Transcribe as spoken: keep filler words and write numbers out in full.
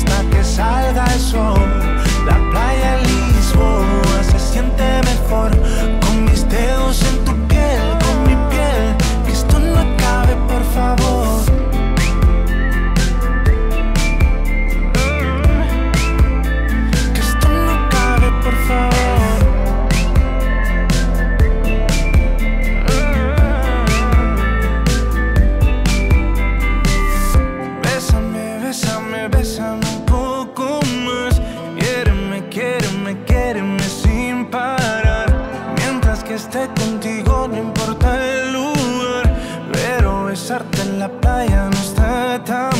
hasta que salga el sol. La playa en Lisboa se siente mejor con mis dedos en tu piel, con mi piel. Que esto no acabe, por favor. Que esto no acabe, por favor. Bésame, bésame, bésame un poco más. Quiéreme, quiéreme, quiéreme sin parar. Mientras que esté contigo no importa el lugar, pero besarte en la playa no está tan mal.